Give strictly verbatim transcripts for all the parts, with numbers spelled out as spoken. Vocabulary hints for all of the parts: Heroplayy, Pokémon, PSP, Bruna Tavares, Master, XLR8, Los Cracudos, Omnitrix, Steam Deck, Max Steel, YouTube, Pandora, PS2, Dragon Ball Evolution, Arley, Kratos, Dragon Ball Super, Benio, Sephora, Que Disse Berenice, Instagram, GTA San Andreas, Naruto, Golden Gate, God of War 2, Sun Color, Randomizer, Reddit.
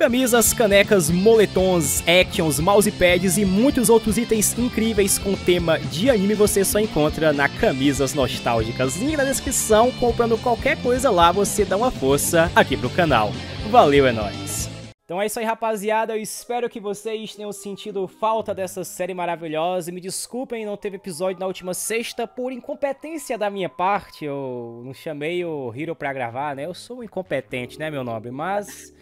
Camisas, canecas, moletons, actions, mousepads e muitos outros itens incríveis com tema de anime você só encontra na Camisas Nostálgicas. Link na descrição, comprando qualquer coisa lá você dá uma força aqui pro canal. Valeu, é nóis! Então é isso aí, rapaziada, eu espero que vocês tenham sentido falta dessa série maravilhosa. Me desculpem, não teve episódio na última sexta por incompetência da minha parte. Eu não chamei o Hiro pra gravar, né? Eu sou incompetente, né, meu nobre? Mas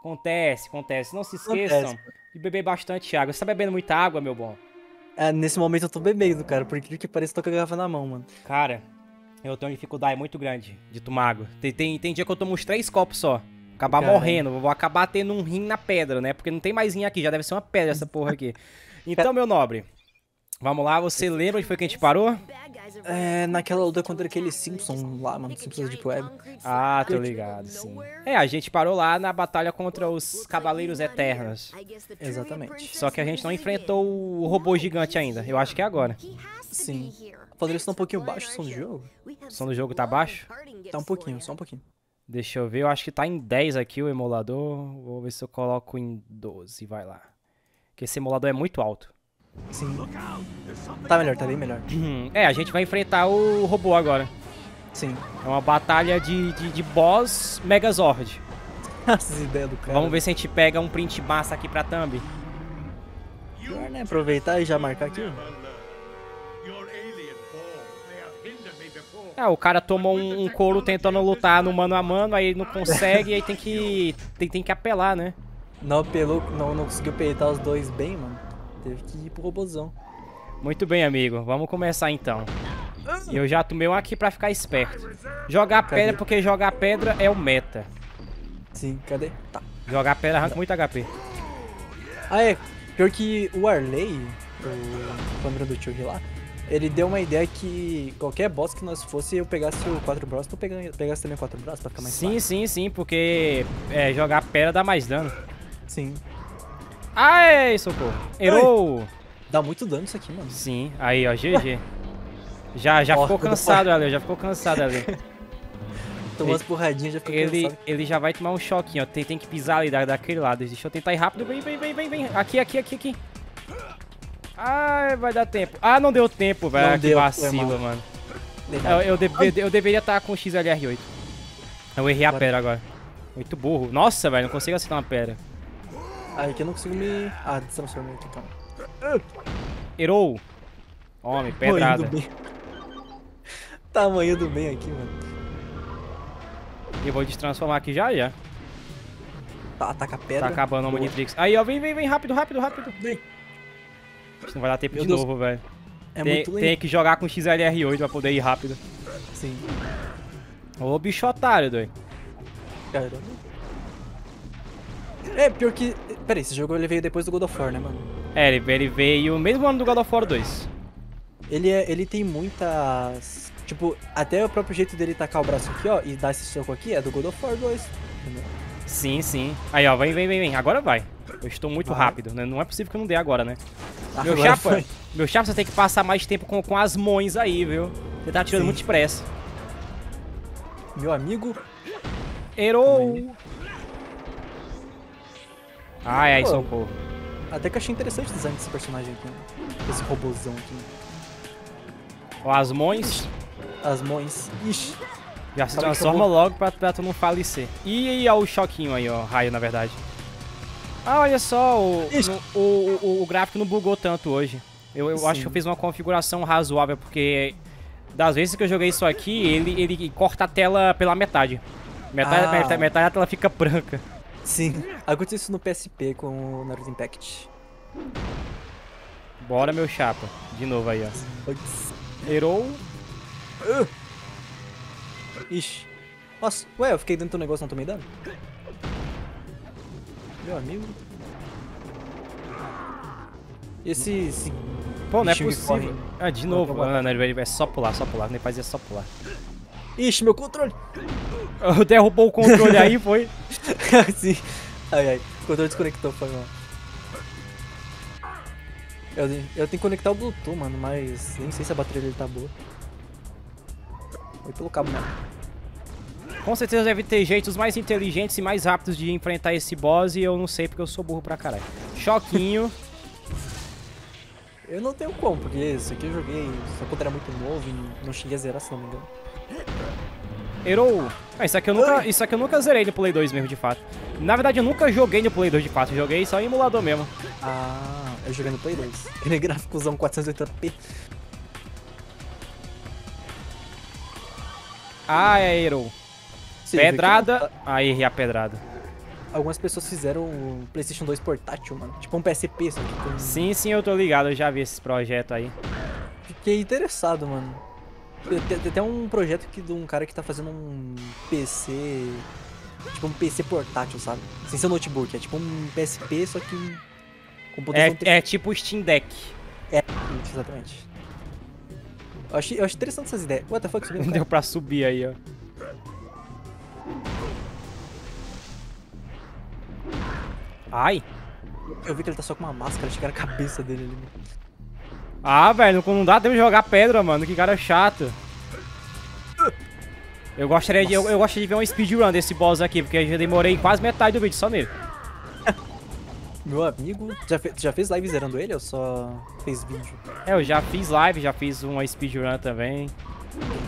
acontece, acontece. Não se esqueçam acontece. de beber bastante água. Você tá bebendo muita água, meu bom? É, nesse momento eu tô bebendo, cara, por incrível que pareça, eu tô com a garrafa na mão, mano. Cara, eu tenho uma dificuldade muito grande de tomar água. Tem, tem, tem dia que eu tomo uns três copos só. Acabar Caramba. morrendo, vou acabar tendo um rim na pedra, né? Porque não tem mais rim aqui, já deve ser uma pedra essa porra aqui. Então, meu nobre, vamos lá, você lembra onde foi que a gente parou? É, naquela luta contra aquele Simpsons lá, mano, Simpsons de Web. Ah, tô ligado, sim. É, a gente parou lá na batalha contra os Cavaleiros Eternos. Exatamente. Só que a gente não enfrentou o robô gigante ainda, eu acho que é agora. Sim. Poderia estar um pouquinho baixo o som do jogo? O som do jogo tá baixo? Tá um pouquinho, só um pouquinho. Deixa eu ver, eu acho que tá em dez aqui o emulador. Vou ver se eu coloco em doze, vai lá. Porque esse emulador é muito alto. Sim. Tá melhor, tá bem melhor. É, a gente vai enfrentar o robô agora. Sim. É uma batalha de, de, de boss Megazord. As ideias do cara. Vamos ver se a gente pega um print massa aqui pra thumb. Pior, né? Aproveitar e já marcar aqui. Ah, o cara toma um, um couro tentando lutar no mano a mano, aí não consegue, e aí tem que, tem, tem que apelar, né? Não apelou, não, não conseguiu peitar os dois bem, mano. Teve que ir pro robôzão. Muito bem, amigo. Vamos começar, então. Eu já tomei um aqui pra ficar esperto. Jogar pedra, cadê? Porque jogar pedra é o meta. Sim, cadê? Tá. Jogar pedra arranca não. muito H P. Ah, é. Pior que o Arley, o câmera do Chuck lá, ele deu uma ideia que qualquer boss que nós fosse, eu pegasse o quatro braços, tu pegasse também o quatro braços pra ficar mais fácil. Sim, sim, sim, porque é, jogar pedra dá mais dano. Sim. Ai, socorro. Errou! Dá muito dano isso aqui, mano. Sim, aí, ó, G G. já já oh, ficou cansado ali, já ficou cansado ali. Tomou as porradinhas, já ficou ele, cansado. Ele já vai tomar um choquinho, ó. Tem, tem que pisar ali da, daquele lado. Deixa eu tentar ir rápido. Vem, vem, vem, vem, vem. Aqui, aqui, aqui, aqui. Ai, vai dar tempo. Ah, não deu tempo, velho. Que vacilo, mano. Eu, eu, deve, eu deveria estar com o X L R oito. Eu errei a pedra agora. Muito burro. Nossa, velho, não consigo acertar uma pedra. Ah, aqui eu não consigo me... Ah, destransformei aqui, então. Errou. Homem, pedrada. Tamanho do bem aqui, mano. Eu vou destransformar aqui já, já. Tá, ataca a pedra. Tá acabando o Omnitrix. Aí, ó, vem, vem, vem, rápido, rápido, rápido. Vem. Não vai dar tempo de novo, velho. É tem, muito tem que jogar com X L R oito pra poder ir rápido. Sim. Ô, bicho otário, doido. Caramba. É, pior que... Peraí, esse jogo ele veio depois do God of War, né, mano? É, ele, ele veio mesmo ano do God of War dois. Ele, é, ele tem muitas... Tipo, até o próprio jeito dele tacar o braço aqui, ó, e dar esse soco aqui é do God of War dois. Sim, sim. Aí, ó, vem, vem, vem, vem. Agora vai. Eu estou muito vai. rápido, né? Não é possível que eu não dê agora, né? Meu agora chapa, foi. meu chapa, você tem que passar mais tempo com, com as mãos aí, viu? Você tá atirando muito depressa. Meu amigo. Errou! Ah, é, socorro. Até que eu achei interessante o design desse personagem aqui, né? Esse robôzão aqui. Ó, as mãos. As mãos. Ixi. Já se transforma logo pra, pra tu não falecer. E ó, o choquinho aí, ó. Raio, na verdade. Ah, olha só, o, o, o, o gráfico não bugou tanto hoje. Eu, eu acho que eu fiz uma configuração razoável, porque das vezes que eu joguei isso aqui, ele, ele corta a tela pela metade. Metade, ah. metade, metade a tela fica branca. Sim, aconteceu isso no P S P com o Naruto Impact. Bora, meu chapa. De novo aí, ó. Errou. Uh. Ixi. Nossa, ué, eu fiquei dentro do negócio, não tomei dano? Meu amigo. Esse... esse... Pô, não é possível. Ah, de novo. Não, não, ele vai só pular, só pular. Nem fazia só pular. Ixi, meu controle. Derrubou o controle aí, foi? Sim. Ai, ai. O controle desconectou, foi mal. Eu, eu tenho que conectar o Bluetooth, mano, mas nem sei se a bateria dele tá boa. Foi pelo cabo, não. Com certeza deve ter jeitos mais inteligentes e mais rápidos de enfrentar esse boss e eu não sei porque eu sou burro pra caralho. Choquinho. Eu não tenho como, porque isso aqui eu joguei só quando era muito novo e não cheguei a zerar, se não me engano. Errou! Ah, isso aqui eu nunca, isso aqui eu nunca zerei no Play dois mesmo, de fato. Na verdade, eu nunca joguei no Play dois de fato, eu joguei só em emulador mesmo. Ah, eu joguei no Play dois. Ele é gráficozão quatrocentos e oitenta p. Ah, é, Hiro. Pedrada. Aí, errei a pedrada. Algumas pessoas fizeram o PlayStation dois portátil, mano. Tipo um P S P, só que com... Sim, sim, eu tô ligado, eu já vi esse projeto aí. Fiquei interessado, mano. Tem até um projeto que, de um cara que tá fazendo um P C... Tipo um P C portátil, sabe? Sem ser notebook, é tipo um P S P, só que... Com é, ter... é tipo o Steam Deck. É, exatamente. Eu achei, eu achei interessante essas ideias. What the fuck, subiu? Não deu pra subir aí, ó. Ai! Eu vi que ele tá só com uma máscara, chegaram a cabeça dele ali. Ah, velho, não dá tempo de jogar pedra, mano. Que cara chato. Eu gostaria de, eu, eu gostaria de ver um speedrun desse boss aqui, porque eu já demorei quase metade do vídeo só nele. Meu amigo, já, fe, já fez live zerando ele ou só fez vídeo? É, eu já fiz live, já fiz uma speedrun também.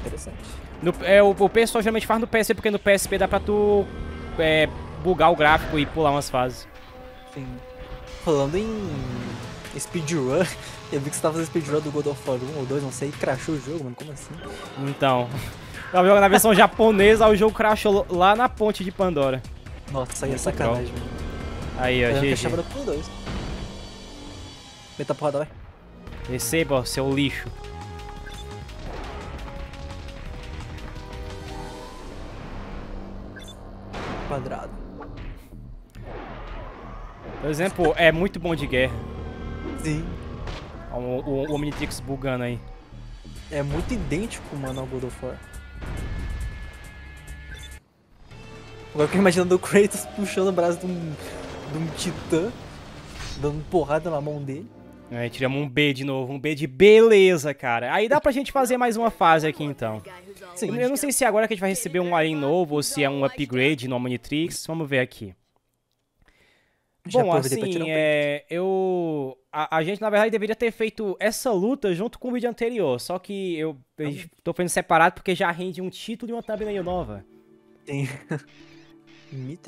Interessante. No, é, o, o pessoal geralmente faz no P S P, porque no P S P dá pra tu é, bugar o gráfico e pular umas fases. Sim. Falando em speedrun, eu vi que você tava fazendo speedrun do God of War um ou dois, não sei, e crashou o jogo, mano, como assim? Então, na versão japonesa, o jogo crashou lá na ponte de Pandora. Nossa, aí é sacanagem, mano. Aí, ó, G G. Meta a porrada, vai. Receba, seu lixo. Quadrado. Por exemplo, é muito bom de guerra. Sim. O, o, o Omnitrix bugando aí. É muito idêntico, mano, ao God of War. Agora eu fico imaginando o Kratos puxando o braço de um... de um titã, dando porrada na mão dele. Aí tiramos um B de novo, um B de beleza, cara. Aí dá pra gente fazer mais uma fase aqui, então. Sim. Eu não sei se agora que a gente vai receber um alien novo ou se é um upgrade no Omnitrix. Vamos ver aqui. Já Bom, assim, um é, eu... A, a gente, na verdade, deveria ter feito essa luta junto com o vídeo anterior. Só que eu, eu ah. tô fazendo separado porque já rende um título e uma thumbnail nova. Tem...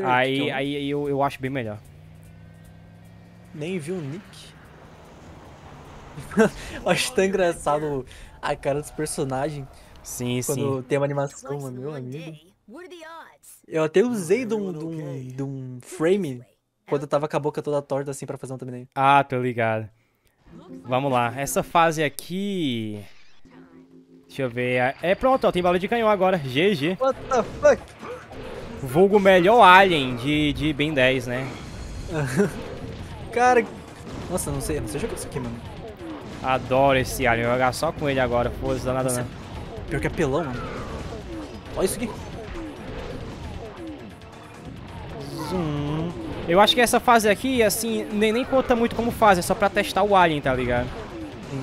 Aí, aí eu, eu acho bem melhor. Nem vi o nick. Eu acho tão engraçado a cara dos personagens. Sim, quando sim. Quando tem uma animação, mano, meu amigo. Eu até usei de um, de um, de um frame quando eu tava com a boca toda torta assim pra fazer um thumbnail. Ah, tô ligado. Vamos lá, essa fase aqui... Deixa eu ver... É pronto, ó, tem bala de canhão agora. G G. What the fuck? Vulgo melhor alien de, de Ben dez, né? Cara... Nossa, não sei, não sei jogar isso aqui, mano. Adoro esse alien, eu vou jogar só com ele agora, pô, não dá nada não. Pior que é pelão, mano. Olha isso aqui. Zoom. Eu acho que essa fase aqui, assim, nem, nem conta muito como fase, é só pra testar o alien, tá ligado? Sim.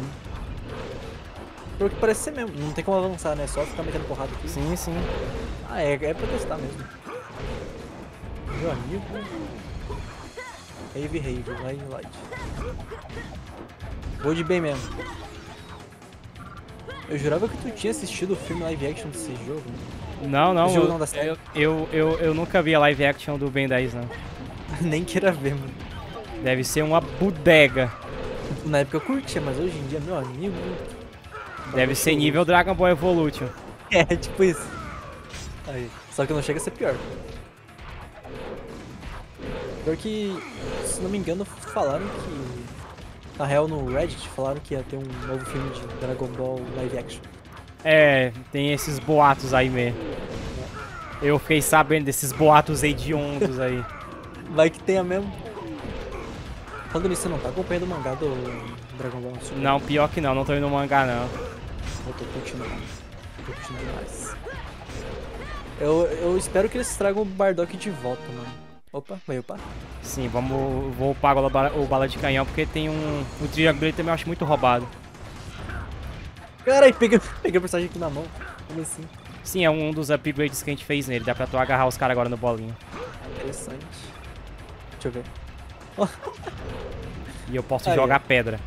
Pior que parece ser mesmo, não tem como avançar, né? Só ficar metendo porrada aqui. Sim, sim. Ah, é, é pra testar mesmo. Meu amigo. Rave, rave, light, light. Vou de bem mesmo. Eu jurava que tu tinha assistido o filme live action desse jogo. Né? Não, não. Jogo eu, não da série. Eu, eu, eu, eu nunca vi a live action do Ben dez, não. Nem queira ver, mano. Deve ser uma bodega. Na época eu curtia, mas hoje em dia, meu amigo. Deve ser show. Nível Dragon Ball Evolution. É, tipo isso. Aí. Só que não chega a ser pior. Pior que, se não me engano, falaram que... Na real, no Reddit, falaram que ia ter um novo filme de Dragon Ball live action. É, tem esses boatos aí mesmo. Eu fiquei sabendo desses boatos hediondos aí. Vai que tenha mesmo. Falando nisso, você não tá acompanhando o mangá do Dragon Ball Super? Não, pior que não, não tô indo no mangá não. Eu tô continuando. Tô continuando mais. Eu, eu espero que eles tragam o Bardock de volta, mano. Opa, vai upar? Sim, vamos, vou upar o, o bala de canhão, porque tem um... O triângulo dele também eu acho muito roubado. Caralho, peguei, peguei o personagem aqui na mão. Como assim? Sim, é um dos upgrades que a gente fez nele. Dá pra tu agarrar os caras agora no bolinho. Interessante. Deixa eu ver. E eu posso aí jogar pedra.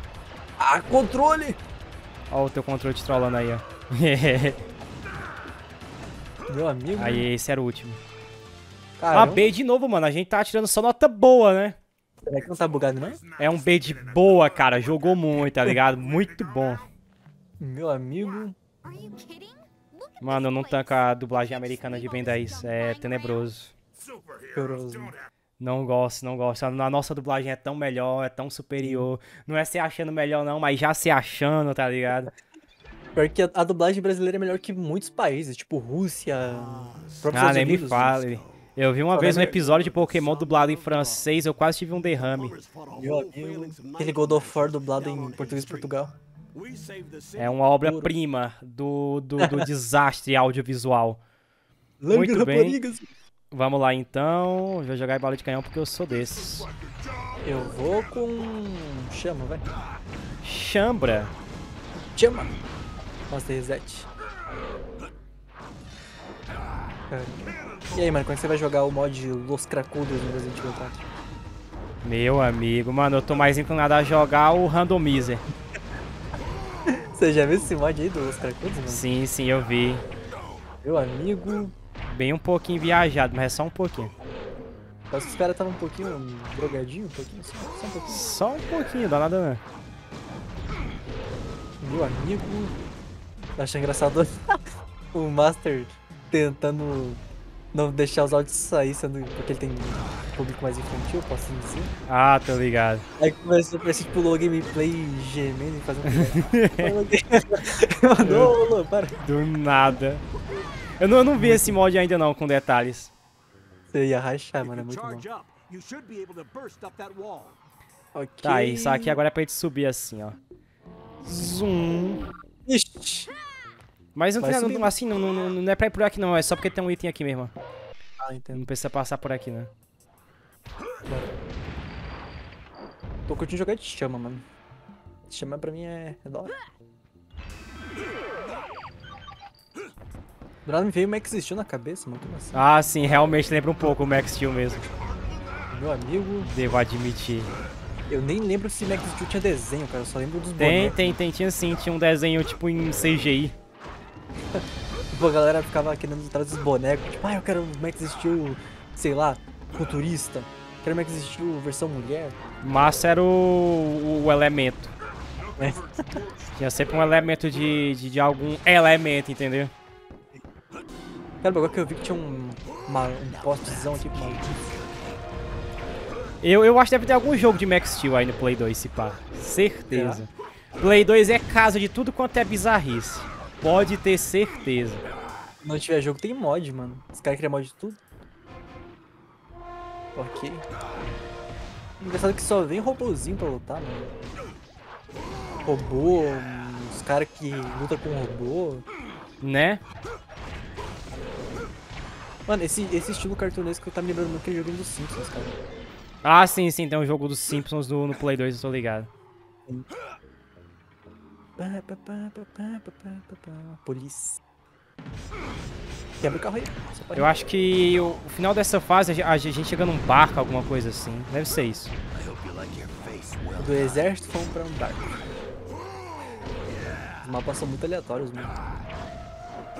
Ah, controle! Ó o teu controle te trollando aí, ó. Meu amigo. Aí, esse era o último. Caramba. Ah, B de novo, mano. A gente tá atirando só nota boa, né? Será que não tá bugado, não? É um B de boa, cara. Jogou muito, tá ligado? Muito bom. Meu amigo. Mano, eu não tanco a dublagem americana de Ben dez. É tenebroso. Tenebroso. Não gosto, não gosto. A nossa dublagem é tão melhor, é tão superior. Não é se achando melhor, não, mas já se achando, tá ligado? Porque a, a dublagem brasileira é melhor que muitos países, tipo Rússia, próprios Estados Unidos. Ah, nem me fale. Eu vi uma vez um episódio de Pokémon dublado em francês, eu quase tive um derrame. Meu amigo, aquele God of War dublado em português de Portugal. É uma obra-prima do, do, do desastre audiovisual. Muito bem. Vamos lá, então. Vou jogar em bala de canhão porque eu sou desses. Eu vou com... Chama, vai. Chambra. Chama. Nossa, reset. E aí, mano, como é que você vai jogar o mod Los Cracudos no Resident Evil quatro? Meu amigo, mano, eu tô mais inclinado a jogar o Randomizer. Você já viu esse mod aí do Los Cracudos, mano? Sim, sim, eu vi. Meu amigo... Bem um pouquinho viajado, mas é só um pouquinho. Parece que os caras estavam um pouquinho drogadinho, um pouquinho, só, só um pouquinho. Só um pouquinho, dá nada não. Meu amigo... Achei engraçado o Master tentando não deixar os áudios sair, sendo porque ele tem um público mais infantil, posso assim dizer. Ah, tô ligado. Aí começou a tipo low gameplay gemendo e fazendo... Não, não, para. Do nada. Eu não, eu não vi esse mod ainda não, com detalhes. Você ia rachar, mano, é muito bom. Okay. Tá, isso aqui agora é pra gente subir assim, ó. Zoom. Ixi. Mas não, tem, não, assim, não, não, não é pra ir por aqui não, é só porque tem um item aqui mesmo. Ah, entendo. Não precisa passar por aqui, né? Tô curtindo jogar de chama, mano. Chama pra mim é... é da hora. Do nada me veio o Max Steel na cabeça, mano. Assim? Ah, sim, realmente lembra um pouco o Max Steel mesmo. Meu amigo... Devo admitir. Eu nem lembro se Max Steel tinha desenho, cara. Eu só lembro dos bonecos. Tem, tem, tem. Tinha sim. Tinha um desenho, tipo, em C G I. Tipo, a galera ficava querendo entrar dos bonecos. Tipo, ah, eu quero o Max Steel, sei lá, futurista. Quero o Max Steel versão mulher. Massa era o, o elemento. É. Tinha sempre um elemento de, de, de algum elemento, entendeu? Cara, agora que eu vi que tinha um, uma, um postezão aqui pro maluco. Eu, eu acho que deve ter algum jogo de Max Steel aí no Play dois, se pá. Certeza. É. Play dois é casa de tudo quanto é bizarrice. Pode ter certeza. Se não tiver jogo, tem mod, mano. Os caras criam mod de tudo. Ok. Engraçado que só vem robôzinho pra lutar, mano. Robô, os caras que lutam com robô. Né? Mano, esse, esse estilo cartunesco que eu tá me lembrando daquele jogo dos Simpsons, cara. Ah, sim, sim, tem um jogo dos Simpsons no, no Play dois, eu tô ligado. Polícia. Quebra o carro aí. Eu acho que o, o final dessa fase a gente chega num barco, alguma coisa assim. Deve ser isso. Do exército fomos pra um barco. Os mapas são muito aleatórios, mano.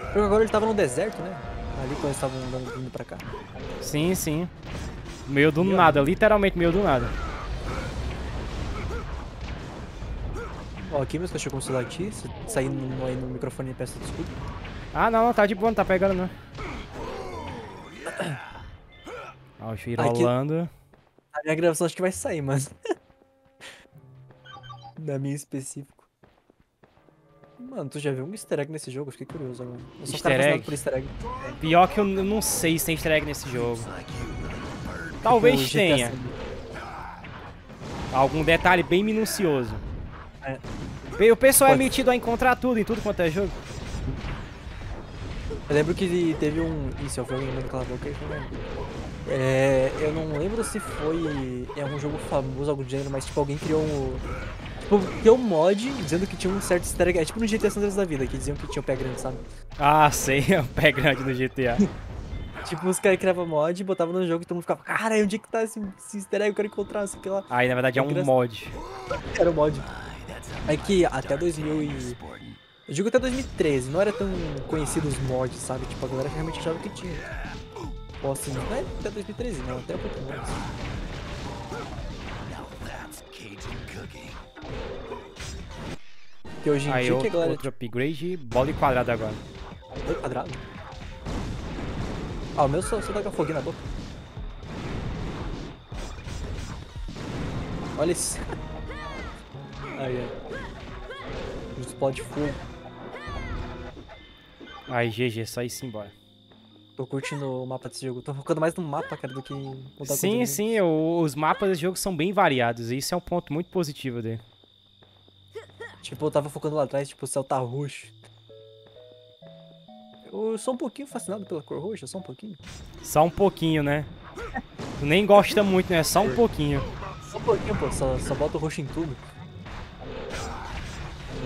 Porque agora ele tava no deserto, né? Ali quando eles estavam vindo pra cá. Sim, sim. Meio do nada, literalmente meio do nada. Ó, aqui meus cachorros começaram a latir. Se sair no, aí no microfone e peço desculpa. Ah, não, não, tá de boa, não tá pegando, não. Ó, o Hiro rolando. A minha gravação acho que vai sair, mano. Da minha específica. Mano, tu já viu um easter egg nesse jogo? Fiquei curioso agora. Eu sou easter egg? Por easter egg. Pior que eu não sei se tem easter egg nesse jogo. Talvez tenha. Algum detalhe bem minucioso. É. O pessoal Pode. é metido a encontrar tudo em tudo quanto é jogo. Eu lembro que teve um... Isso, eu fui lembrando que ela falou que é... Eu não lembro se foi... É um jogo famoso, algo do gênero, mas tipo, alguém criou um... Porque o mod, dizendo que tinha um certo easter egg. É tipo no G T A San Andreas da vida, que diziam que tinha o pé grande, sabe? Ah, sei, é o pé grande no G T A. Tipo, os caras criavam mod, botavam no jogo e todo mundo ficava, cara, onde é que tá esse, esse easter egg? Eu quero encontrar isso aqui lá. Aí, na verdade, é um mod. Era um mod. É que até dois mil e... Eu digo até dois mil e treze, não era tão conhecido os mods, sabe? Tipo, a galera realmente achava que tinha. Ou assim, não é até dois mil e treze, não, até um pouco mais. Que hoje em aí dia outro, que a galera... outro upgrade, bola e quadrado agora. Bola e quadrado? Ah, o meu só, só tá com foguinho na boca. Olha isso. Aí, ó. Explode fogo. Aí, G G, só isso embora. Tô curtindo o mapa desse jogo. Tô focando mais no mapa, cara, do que... Sim, sim. O, os mapas desse jogo são bem variados. E isso é um ponto muito positivo dele. Tipo, eu tava focando lá atrás, tipo, o céu tá roxo. Eu sou um pouquinho fascinado pela cor roxa, só um pouquinho. Só um pouquinho, né? Tu nem gosta muito, né? Só um pouquinho. Só um pouquinho, pô. Só, só bota o roxo em tudo.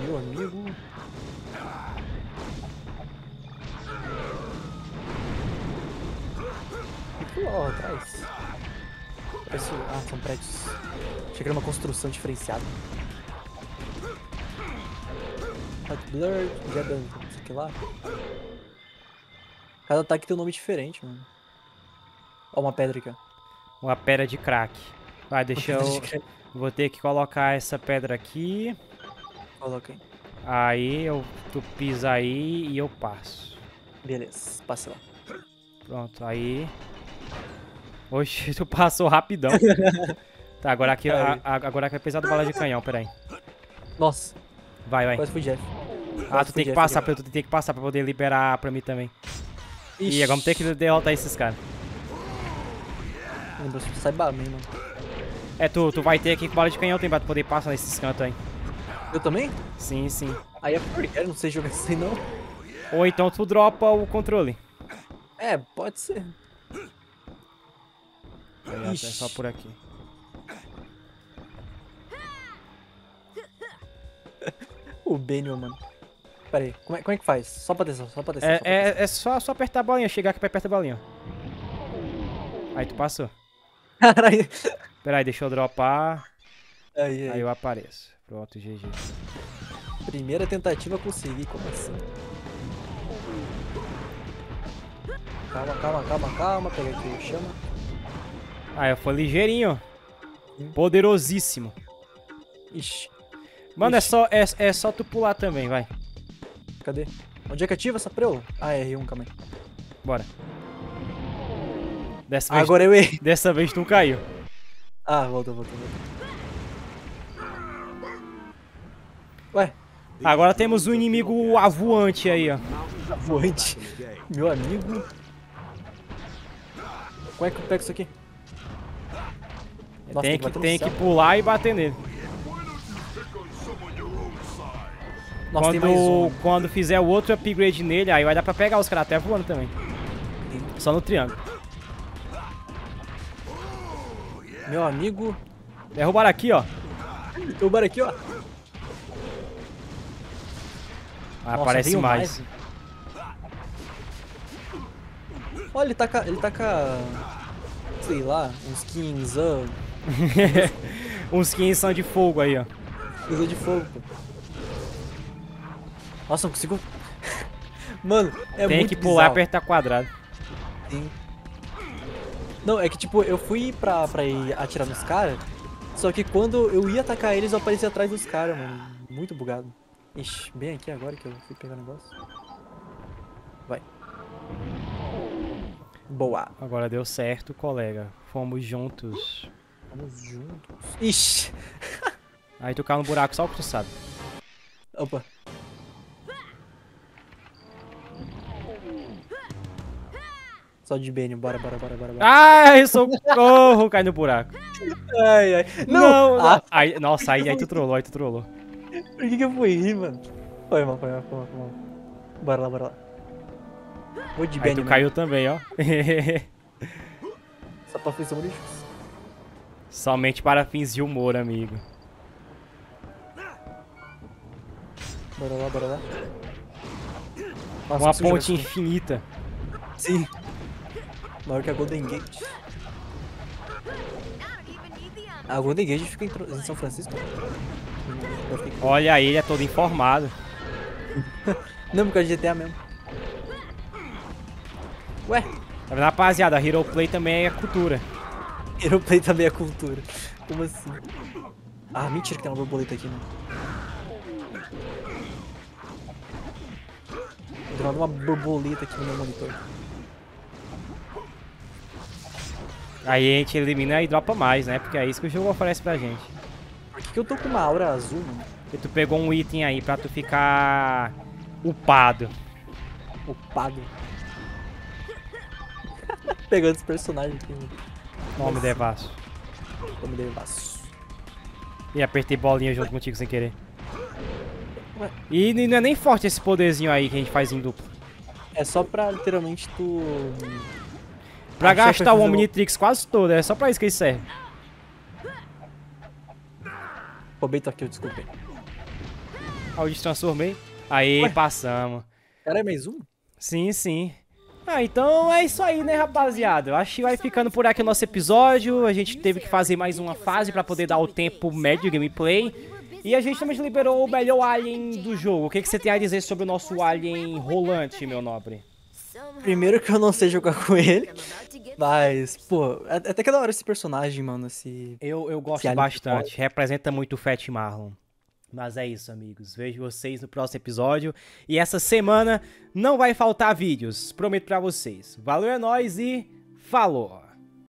Meu amigo... Ó, atrás. Parece... Ah, são prédios. Chega numa construção diferenciada. Hot Blur, Jabban, isso aqui lá. Cada ataque tem um nome diferente, mano. Ó, uma pedra aqui, ó. Uma pedra de crack. Vai, deixa eu... De vou ter que colocar essa pedra aqui. Coloca aí. Aí, eu... tu pisa aí e eu passo. Beleza, passa lá. Pronto, aí... Oxe, tu passou rapidão. Tá, agora aqui, a, a, agora aqui é pesado bala de canhão, peraí. Nossa. Vai, vai. Quase fui Jeff. Ah, tu tem, Jeff, passar, pra, tu tem que passar pra poder liberar pra mim também. Ixi. Ih, agora vamos ter que derrotar esses caras. Lembra, tu sai bala mesmo. É, tu, tu vai ter aqui com bala de canhão, tem pra poder passar nesses cantos aí. Eu também? Sim, sim. Aí é porque eu não sei jogar isso aí não. Ou então tu dropa o controle. É, pode ser. É só por aqui. O Benio, mano. Pera aí, como é, como é que faz? Só pra descer, só pra descer. É, só, pra é, descer. é só, só apertar a bolinha, chegar aqui pra apertar a bolinha. Aí tu passou. Caralho. Pera aí, deixa eu dropar. Aí, aí. aí eu apareço. Pronto, G G. Primeira tentativa consegui, como assim? Calma, calma, calma, calma. Pega aqui, chama. Ah, eu fui ligeirinho. Poderosíssimo. Ixi. Mano, Ixi. É, só, é, é só tu pular também, vai. Cadê? Onde é que ativa essa preu? Ah, é R um, calma aí. Bora. Dessa vez, agora eu errei. Dessa vez tu caiu. Ah, voltou, voltou, voltou. Ué. Agora temos um inimigo avoante aí, ó. Avoante? Meu amigo. Como é que eu pego isso aqui? Nossa, tem que, tem que, tem que pular e bater nele. Nossa, quando, um, quando fizer o outro upgrade nele, aí vai dar pra pegar os caras até voando também. Só no triângulo. Meu amigo. Derrubaram aqui, ó. Derrubaram aqui, ó. Ah, nossa, aparece mais. mais. Olha, ele taca... Ele taca... Sei lá, uns quinzão. Uns quinzão de fogo aí, ó. Quinzão de fogo, pô. Nossa, não consigo. Mano, é muito bizarro. Tem que pular e apertar quadrado. Sim. Não, é que tipo, eu fui pra, pra ir atirar nos caras, só que quando eu ia atacar eles, eu apareci atrás dos caras, mano. Muito bugado. Ixi, bem aqui agora que eu fui pegar o negócio. Vai. Boa. Agora deu certo, colega. Fomos juntos. Fomos juntos. Ixi. Aí tu cai no buraco, só o que tu sabe. Opa. Só de Benio, bora, bora, bora, bora. bora. Ai, socorro, cai no buraco. Ai, ai. Não, não. Ah. Ai, nossa, aí, aí tu trollou, aí tu trollou. Por que que eu fui rir, mano? Foi, mano, foi, mano, foi, mano. Bora lá, bora lá. Vou de Benio, tu caiu também, ó. Só para fins humorísticos. Somente para fins de humor, amigo. Bora lá, bora lá. Nossa, uma ponte já... infinita. Sim. Maior que a Golden Gate. A Golden Gate fica em São Francisco. Olha, ele é todo informado. Não, porque é G T A mesmo. Ué? Tá vendo, rapaziada? A Hero Play também é cultura. Hero Play também é cultura. Como assim? Ah, mentira que tem uma borboleta aqui, né? Tem uma borboleta aqui no meu monitor. Aí a gente elimina e dropa mais, né? Porque é isso que o jogo oferece pra gente. Por que, que eu tô com uma aura azul, mano? Porque tu pegou um item aí pra tu ficar... upado. Upado. Pegando esse personagem aqui. Tome devasso. Tome devasso. E apertei bolinha junto contigo sem querer. Ué. E não é nem forte esse poderzinho aí que a gente faz em duplo. É só pra literalmente tu... pra ah, gastar o Omnitrix o... quase todo, é só pra isso que ele serve. Roubei tô aqui, eu desculpei. Ah, eu destransformei. Aí, passamos. Cara, é mais um? Sim, sim. Ah, então é isso aí, né, rapaziada? Eu acho que vai ficando por aqui o nosso episódio. A gente teve que fazer mais uma fase pra poder dar o tempo médio gameplay. E a gente também liberou o melhor alien do jogo. O que, que você tem a dizer sobre o nosso alien rolante, meu nobre? Primeiro que eu não sei jogar com ele. Mas, pô, até que é da hora esse personagem, mano. Esse... Eu, eu gosto esse bastante. Representa muito o Fat Marlon. Mas é isso, amigos. Vejo vocês no próximo episódio. E essa semana não vai faltar vídeos. Prometo pra vocês. Valeu, é nóis e falou!